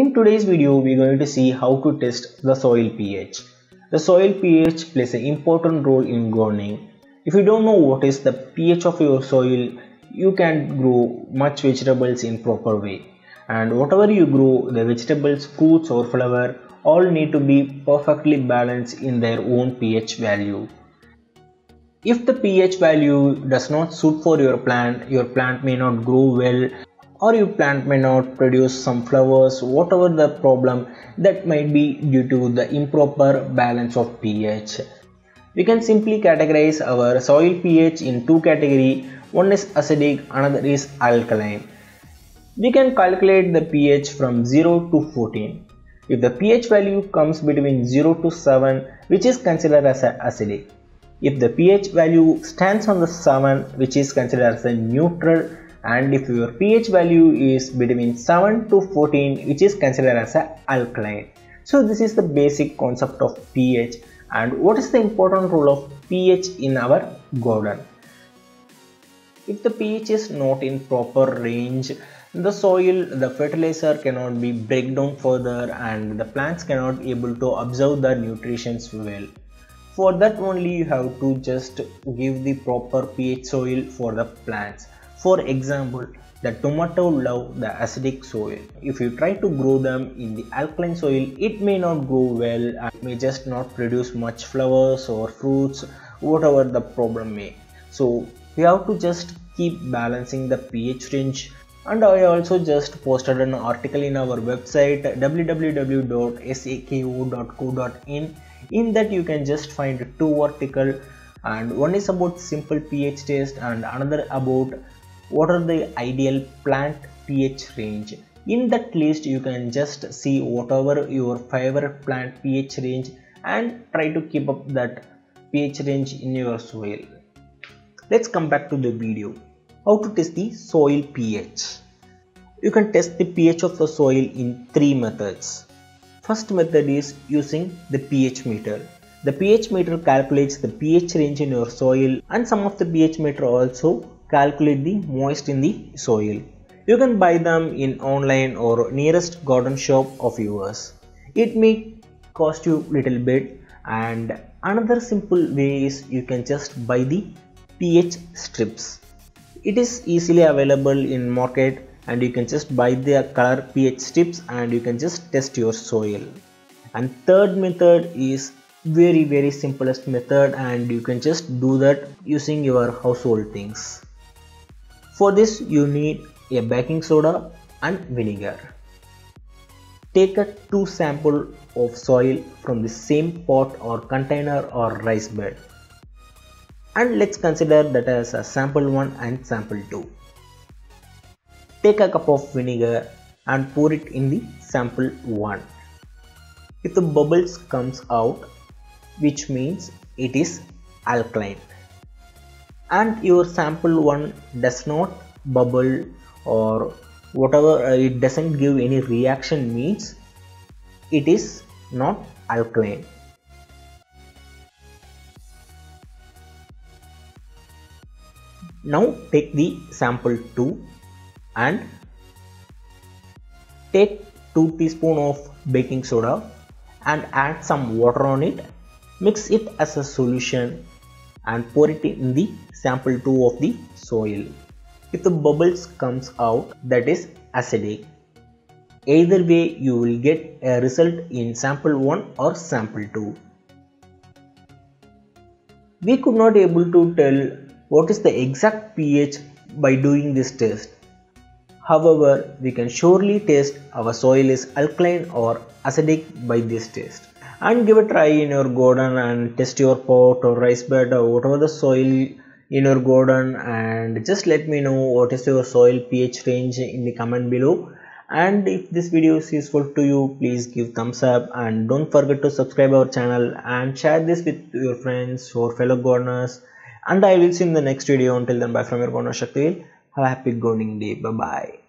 In today's video, we are going to see how to test the soil pH. The soil pH plays an important role in gardening. If you don't know what is the pH of your soil, you can't grow much vegetables in proper way. And whatever you grow, the vegetables, fruits or flower all need to be perfectly balanced in their own pH value. If the pH value does not suit for your plant may not grow well, or your plant may not produce some flowers, whatever the problem, that might be due to the improper balance of pH. We can simply categorize our soil pH in two categories. One is acidic, another is alkaline. We can calculate the pH from 0 to 14. If the pH value comes between 0 to 7, which is considered as acidic. If the pH value stands on the 7, which is considered as a neutral. And if your pH value is between 7 to 14, which is considered as an alkaline. So this is the basic concept of pH and what is the important role of pH in our garden. If the pH is not in proper range, the soil, the fertilizer cannot be break down further and the plants cannot be able to absorb the nutrition well. For that only you have to just give the proper pH soil for the plants. For example, the tomato love the acidic soil. If you try to grow them in the alkaline soil, it may not grow well and may just not produce much flowers or fruits, whatever the problem may. So you have to just keep balancing the pH range. And I also just posted an article in our website www.sako.co.in. In that you can just find two articles, and one is about simple pH test and another about what are the ideal plant pH range. In that list you can just see whatever your favorite plant pH range and try to keep up that pH range in your soil. Let's come back to the video. How to test the soil pH. You can test the pH of the soil in three methods. First method is using the pH meter. The pH meter calculates the pH range in your soil, and some of the pH meter also calculate the moist in the soil. You can buy them in online or nearest garden shop of yours. It may cost you little bit. And another simple way is you can just buy the pH strips. It is easily available in market and you can just buy the color pH strips and you can just test your soil. And third method is very simplest method, and you can just do that using your household things. For this you need a baking soda and vinegar. Take a two sample of soil from the same pot or container or rice bed, and let's consider that as a sample 1 and sample 2. Take a cup of vinegar and pour it in the sample 1. If the bubbles comes out, which means it is alkaline. And your sample 1 does not bubble or whatever, it doesn't give any reaction, means it is not alkaline. Now take the sample 2 and take 2 teaspoons of baking soda and add some water on it, mix it as a solution and pour it in the sample 2 of the soil. If the bubbles comes out, that is acidic. Either way you will get a result in sample 1 or sample 2. We could not able to tell what is the exact pH by doing this test. However, we can surely test our soil is alkaline or acidic by this test. And give a try in your garden and test your pot or rice bed or whatever the soil in your garden, and just let me know what is your soil pH range in the comment below. And if this video is useful to you, please give thumbs up and don't forget to subscribe our channel and share this with your friends or fellow gardeners. And I will see you in the next video. Until then, bye from your gardener Shakteel. Have a happy gardening day. Bye bye.